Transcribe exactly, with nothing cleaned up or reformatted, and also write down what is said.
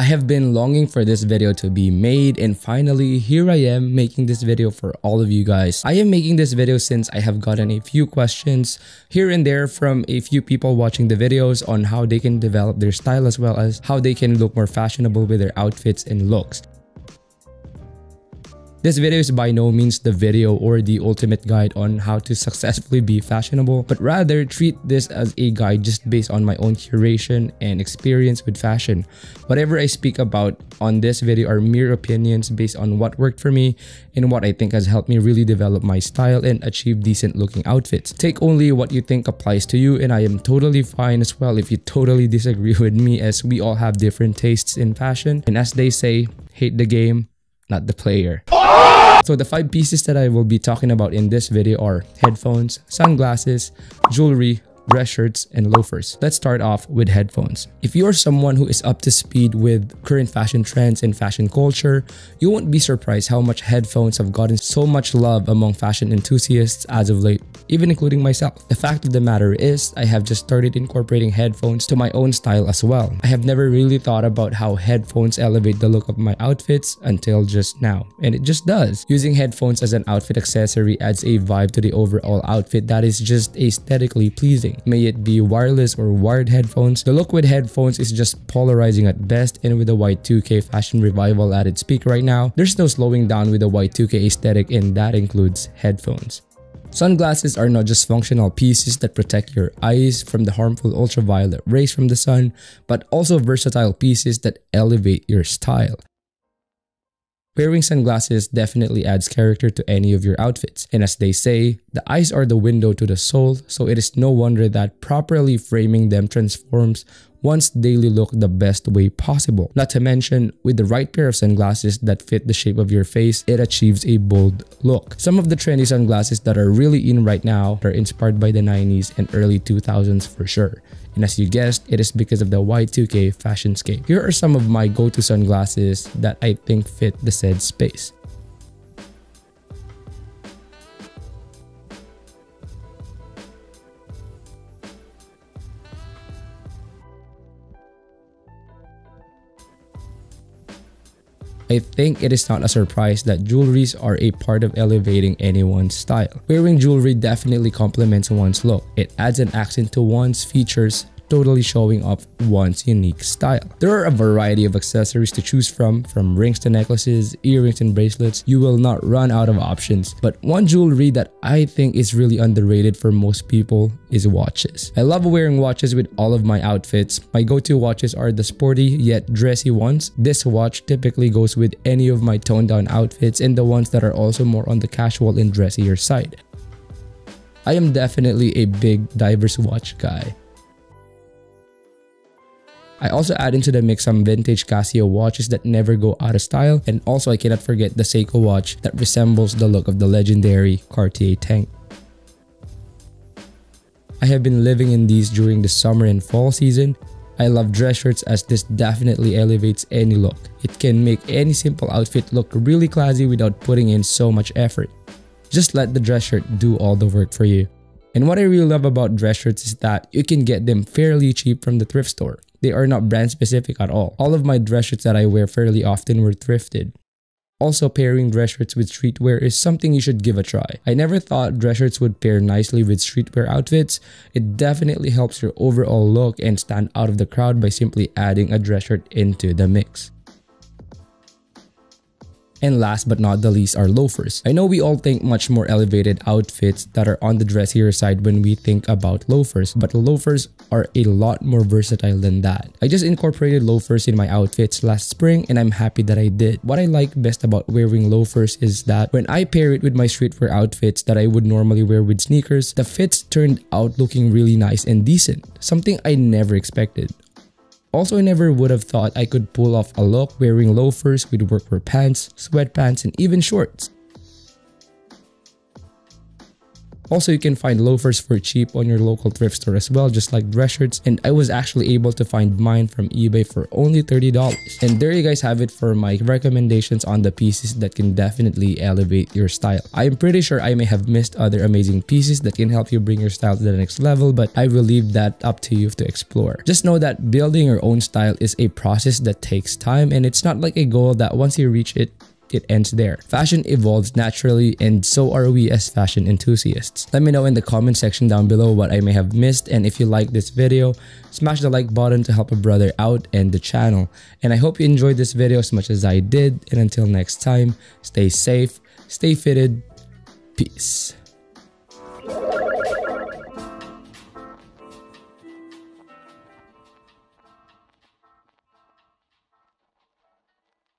I have been longing for this video to be made, and finally here I am making this video for all of you guys. I am making this video since I have gotten a few questions here and there from a few people watching the videos on how they can develop their style as well as how they can look more fashionable with their outfits and looks. This video is by no means the video or the ultimate guide on how to successfully be fashionable, but rather treat this as a guide just based on my own curation and experience with fashion. Whatever I speak about on this video are mere opinions based on what worked for me and what I think has helped me really develop my style and achieve decent looking outfits. Take only what you think applies to you, and I am totally fine as well if you totally disagree with me, as we all have different tastes in fashion, and as they say, hate the game, not the player. So the five pieces that I will be talking about in this video are headphones, sunglasses, jewelry, dress shirts, and loafers. Let's start off with headphones. If you are someone who is up to speed with current fashion trends and fashion culture, you won't be surprised how much headphones have gotten so much love among fashion enthusiasts as of late, even including myself. The fact of the matter is, I have just started incorporating headphones to my own style as well. I have never really thought about how headphones elevate the look of my outfits until just now, and it just does. Using headphones as an outfit accessory adds a vibe to the overall outfit that is just aesthetically pleasing. May it be wireless or wired headphones, the look with headphones is just polarizing at best, and with the Y two K fashion revival at its peak right now, there's no slowing down with the Y two K aesthetic, and that includes headphones. Sunglasses are not just functional pieces that protect your eyes from the harmful ultraviolet rays from the sun, but also versatile pieces that elevate your style. Wearing sunglasses definitely adds character to any of your outfits, and as they say, the eyes are the window to the soul, so it is no wonder that properly framing them transforms one's daily look the best way possible. Not to mention, with the right pair of sunglasses that fit the shape of your face, it achieves a bold look. Some of the trendy sunglasses that are really in right now are inspired by the nineties and early two thousands for sure. And as you guessed, it is because of the Y two K fashion scape. Here are some of my go-to sunglasses that I think fit the said space. I think it is not a surprise that jewelries are a part of elevating anyone's style. Wearing jewelry definitely complements one's look. It adds an accent to one's features, totally showing off one's unique style. There are a variety of accessories to choose from, from rings to necklaces, earrings and bracelets. You will not run out of options. But one jewelry that I think is really underrated for most people is watches. I love wearing watches with all of my outfits. My go-to watches are the sporty yet dressy ones. This watch typically goes with any of my toned-down outfits and the ones that are also more on the casual and dressier side. I am definitely a big diverse watch guy. I also add into the mix some vintage Casio watches that never go out of style, and also I cannot forget the Seiko watch that resembles the look of the legendary Cartier tank. I have been living in these during the summer and fall season. I love dress shirts as this definitely elevates any look. It can make any simple outfit look really classy without putting in so much effort. Just let the dress shirt do all the work for you. And what I really love about dress shirts is that you can get them fairly cheap from the thrift store. They are not brand specific at all. All of my dress shirts that I wear fairly often were thrifted. Also, pairing dress shirts with streetwear is something you should give a try. I never thought dress shirts would pair nicely with streetwear outfits. It definitely helps your overall look and stand out of the crowd by simply adding a dress shirt into the mix. And last but not the least are loafers. I know we all think much more elevated outfits that are on the dressier side when we think about loafers, but loafers are a lot more versatile than that. I just incorporated loafers in my outfits last spring, and I'm happy that I did. What I like best about wearing loafers is that when I pair it with my streetwear outfits that I would normally wear with sneakers, the fits turned out looking really nice and decent, something I never expected. Also, I never would have thought I could pull off a look wearing loafers with workwear pants, sweatpants, and even shorts. Also, you can find loafers for cheap on your local thrift store as well, just like dress shirts, and I was actually able to find mine from eBay for only thirty dollars. And there you guys have it for my recommendations on the pieces that can definitely elevate your style. I'm pretty sure I may have missed other amazing pieces that can help you bring your style to the next level, but I will leave that up to you to explore. Just know that building your own style is a process that takes time, and it's not like a goal that once you reach it, it ends there. Fashion evolves naturally, and so are we as fashion enthusiasts. Let me know in the comment section down below what I may have missed, and if you like this video, smash the like button to help a brother out and the channel. And I hope you enjoyed this video as much as I did, and until next time, stay safe, stay fitted, peace.